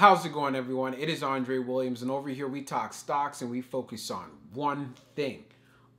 How's it going, everyone? It is Andre Williams, and over here we talk stocks and we focus on one thing.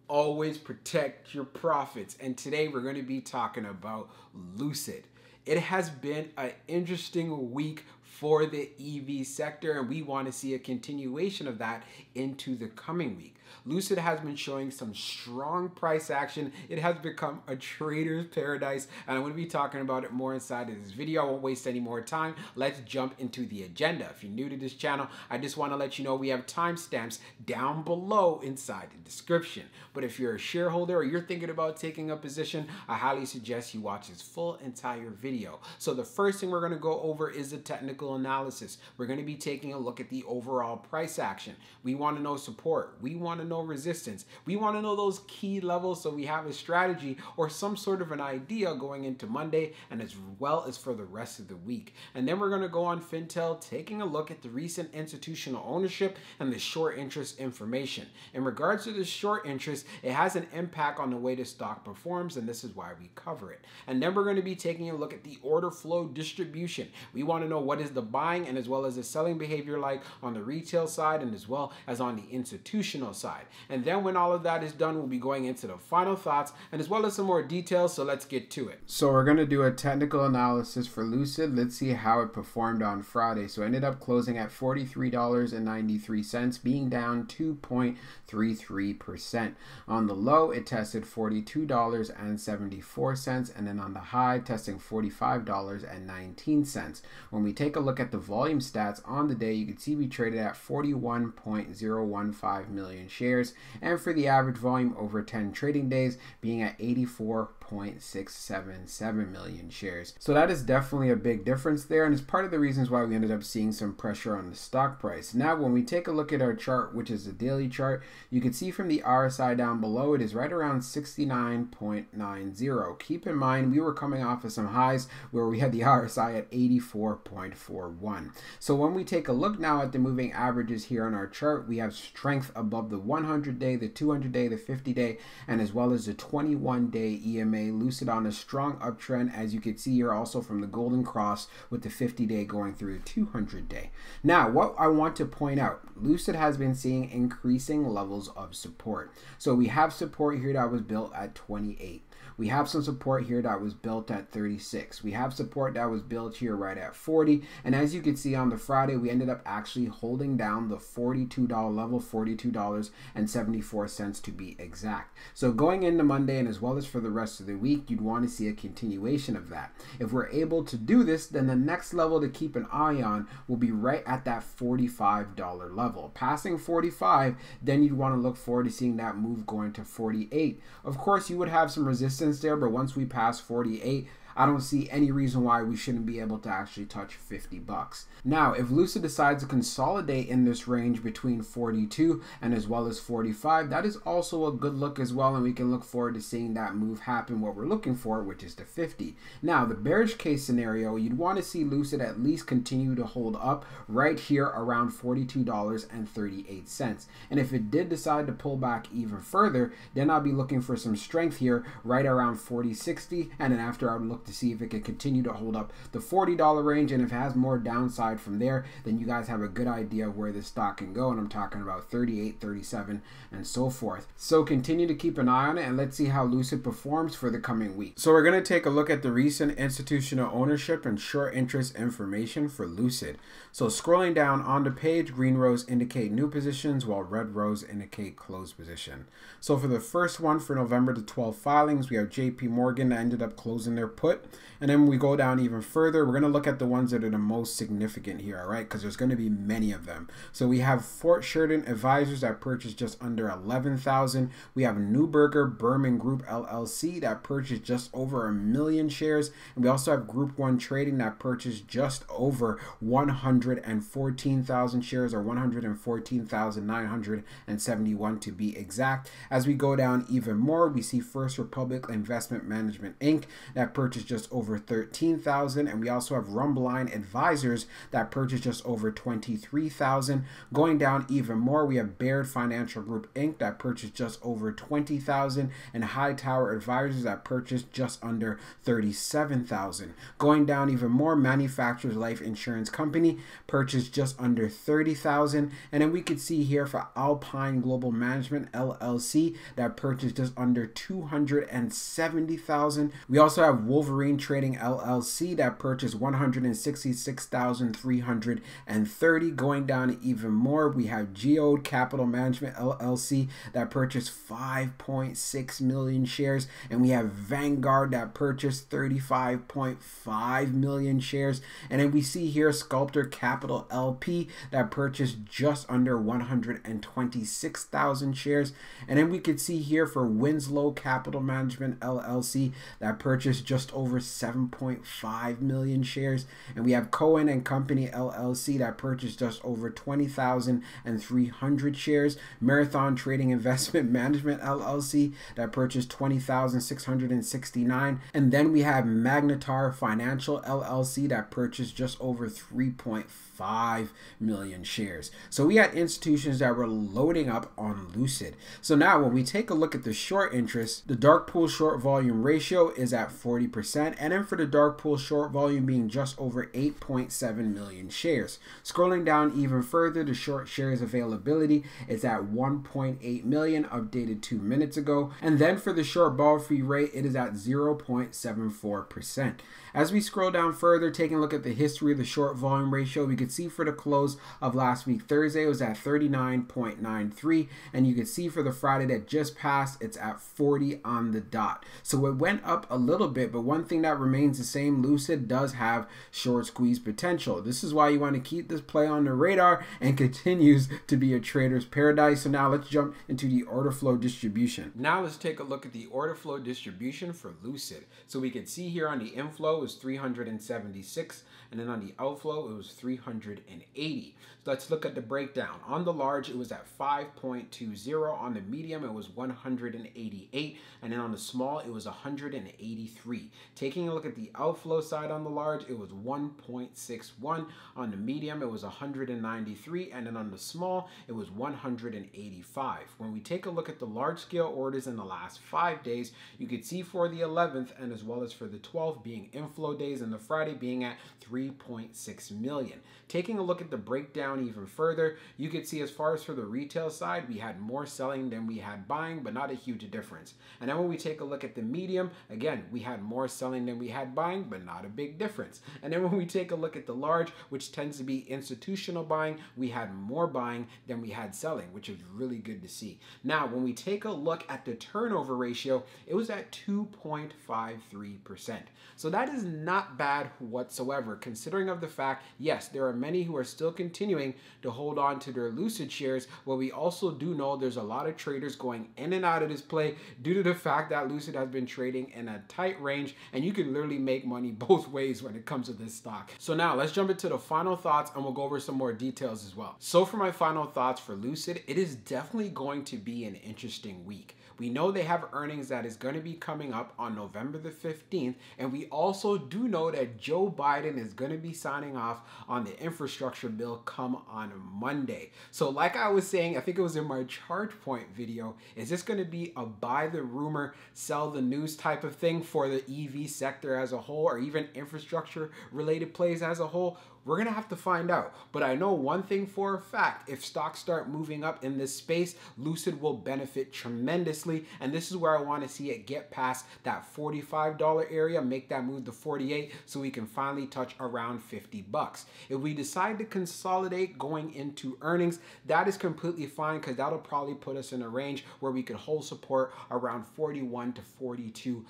Always protect your profits. And today we're going to be talking about Lucid. It has been an interesting week for the EV sector, and we want to see a continuation of that into the coming week. Lucid has been showing some strong price action. It has become a trader's paradise, and I'm going to be talking about it more inside of this video. I won't waste any more time. Let's jump into the agenda. If you're new to this channel, I just want to let you know we have timestamps down below inside the description. But if you're a shareholder or you're thinking about taking a position, I highly suggest you watch this full entire video. So the first thing we're going to go over is the technical analysis. We're going to be taking a look at the overall price action. We want to know support. We want to know resistance. We want to know those key levels so we have a strategy or some sort of an idea going into Monday and as well as for the rest of the week. And then we're going to go on Fintel, taking a look at the recent institutional ownership and the short interest information. In regards to the short interest, it has an impact on the way the stock performs, and this is why we cover it. And then we're going to be taking a look at the order flow distribution. We want to know what is the buying and as well as the selling behavior like on the retail side and as well as on the institutional side. And then when all of that is done, we'll be going into the final thoughts and as well as some more details. So let's get to it. So we're going to do a technical analysis for Lucid. Let's see how it performed on Friday. So it ended up closing at $43.93, being down 2.33%. On the low, it tested $42.74, and then on the high, testing $45.19. When we take a look at the volume stats on the day, you can see we traded at 41.015 million shares, and for the average volume over 10 trading days being at 84.677 million shares. So that is definitely a big difference there, and it's part of the reasons why we ended up seeing some pressure on the stock price. Now when we take a look at our chart, which is the daily chart, you can see from the RSI down below it is right around 69.90. Keep in mind we were coming off of some highs where we had the RSI at 84.41. So when we take a look now at the moving averages here on our chart, we have strength above the 100-day, the 200-day, the 50-day, and as well as the 21-day EMA. Lucid on a strong uptrend, as you can see here also from the golden cross with the 50-day going through the 200-day. Now, what I want to point out, Lucid has been seeing increasing levels of support. So we have support here that was built at 28. We have some support here that was built at 36. We have support that was built here right at 40. And as you can see on the Friday, we ended up actually holding down the $42 level, $42.74 to be exact. So going into Monday and as well as for the rest of the week, you'd want to see a continuation of that. If we're able to do this, then the next level to keep an eye on will be right at that $45 level. Passing 45, then you'd want to look forward to seeing that move going to 48. Of course, you would have some resistance there, but once we pass 48, I don't see any reason why we shouldn't be able to actually touch 50 bucks. Now, if Lucid decides to consolidate in this range between 42 and as well as 45, that is also a good look as well, and we can look forward to seeing that move happen, what we're looking for, which is the 50. Now, the bearish case scenario, you'd want to see Lucid at least continue to hold up right here around $42.38. And if it did decide to pull back even further, then I'll be looking for some strength here right around 40.60, and then after I would look to see if it can continue to hold up the $40 range, and if it has more downside from there, then you guys have a good idea of where this stock can go, and I'm talking about 38, 37, and so forth. So continue to keep an eye on it, and let's see how Lucid performs for the coming week. So we're going to take a look at the recent institutional ownership and short interest information for Lucid. So scrolling down on the page, green rows indicate new positions while red rows indicate closed position. So for the first one for November the 12th filings, we have JP Morgan that ended up closing their put, and then we go down even further. We're going to look at the ones that are the most significant here, all right, because there's going to be many of them. So we have Fort Sheridan Advisors that purchased just under 11,000. We have Neuberger Berman Group LLC that purchased just over 1 million shares, and we also have Group One Trading that purchased just over 114,000 shares, or 114,971 to be exact. As we go down even more, we see First Republic Investment Management Inc that purchased purchased just over $13,000, and we also have Rumbline Advisors that purchased just over $23,000. Going down even more, we have Baird Financial Group Inc that purchased just over $20,000, and Hightower Advisors that purchased just under $37,000. Going down even more, Manufacturers Life Insurance Company purchased just under $30,000, and then we could see here for Alpine Global Management LLC that purchased just under $270,000. We also have Wolverine Trading LLC that purchased $166,330. Going down even more, we have Geode Capital Management LLC that purchased 5.6 million shares, and we have Vanguard that purchased 35.5 million shares, and then we see here Sculptor Capital LP that purchased just under 126,000 shares, and then we could see here for Winslow Capital Management LLC that purchased just over 7.5 million shares, and we have Cohen and Company LLC that purchased just over 20,300 shares, Marathon Trading Investment Management LLC that purchased 20,669, and then we have Magnetar Financial LLC that purchased just over 3.5 million shares. So we had institutions that were loading up on Lucid. So now when we take a look at the short interest, the dark pool short volume ratio is at 40%, and then for the dark pool short volume being just over 8.7 million shares. Scrolling down even further, the short shares availability is at 1.8 million, updated 2 minutes ago, and then for the short ball fee rate, it is at 0.74%. As we scroll down further, taking a look at the history of the short volume ratio, we could see for the close of last week Thursday, it was at 39.93, and you could see for the Friday that just passed, it's at 40 on the dot. So it went up a little bit, but one thing that remains the same, Lucid does have short squeeze potential. This is why you want to keep this play on the radar and continues to be a trader's paradise. So now let's jump into the order flow distribution. Now let's take a look at the order flow distribution for Lucid. So we can see here on the inflow is 376, and then on the outflow it was 380. Let's look at the breakdown. On the large, it was at 5.20. On the medium, it was 188. And then on the small, it was 183. Taking a look at the outflow side on the large, it was 1.61. On the medium, it was 193. And then on the small, it was 185. When we take a look at the large scale orders in the last 5 days, you could see for the 11th and as well as for the 12th being inflow days, and the Friday being at 3.6 million. Taking a look at the breakdown even further, you could see as far as for the retail side, we had more selling than we had buying, but not a huge difference. And then when we take a look at the medium, again, we had more selling than we had buying, but not a big difference. And then when we take a look at the large, which tends to be institutional buying, we had more buying than we had selling, which is really good to see. Now, when we take a look at the turnover ratio, it was at 2.53%. So that is not bad whatsoever, considering of the fact, yes, there are many who are still continuing to hold on to their Lucid shares, but we also do know there's a lot of traders going in and out of this play due to the fact that Lucid has been trading in a tight range, and you can literally make money both ways when it comes to this stock. So now let's jump into the final thoughts, and we'll go over some more details as well. So for my final thoughts for Lucid, it is definitely going to be an interesting week. We know they have earnings that is going to be coming up on November the 15th, and we also do know that Joe Biden is going to be signing off on the infrastructure bill come on Monday. So like I was saying, I think it was in my ChargePoint video, is this going to be a buy the rumor, sell the news type of thing for the EV sector as a whole, or even infrastructure related plays as a whole? We're going to have to find out, but I know one thing for a fact, if stocks start moving up in this space, Lucid will benefit tremendously, and this is where I want to see it get past that $45 area, make that move to 48, so we can finally touch around 50 bucks. If we decide to consolidate going into earnings, that is completely fine, because that'll probably put us in a range where we could hold support around $41 to $42.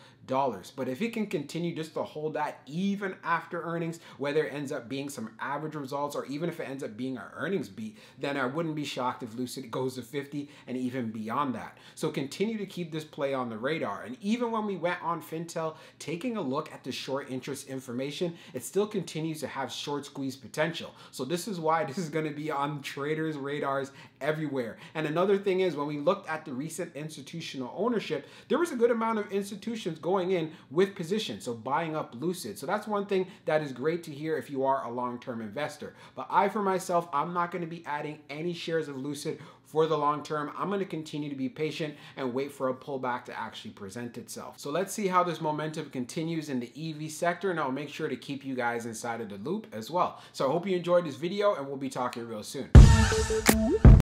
But if it can continue just to hold that even after earnings, whether it ends up being some average results or even if it ends up being our earnings beat, then I wouldn't be shocked if Lucid goes to 50 and even beyond that. So continue to keep this play on the radar. And even when we went on Fintel, taking a look at the short interest information, it still continues to have short squeeze potential. So this is why this is going to be on traders' radars everywhere. And another thing is, when we looked at the recent institutional ownership, there was a good amount of institutions going going in with positions, so buying up Lucid. So that's one thing that is great to hear if you are a long-term investor. But I, for myself, I'm not going to be adding any shares of Lucid for the long term. I'm going to continue to be patient and wait for a pullback to actually present itself. So let's see how this momentum continues in the EV sector, and I'll make sure to keep you guys inside of the loop as well. So I hope you enjoyed this video, and we'll be talking real soon.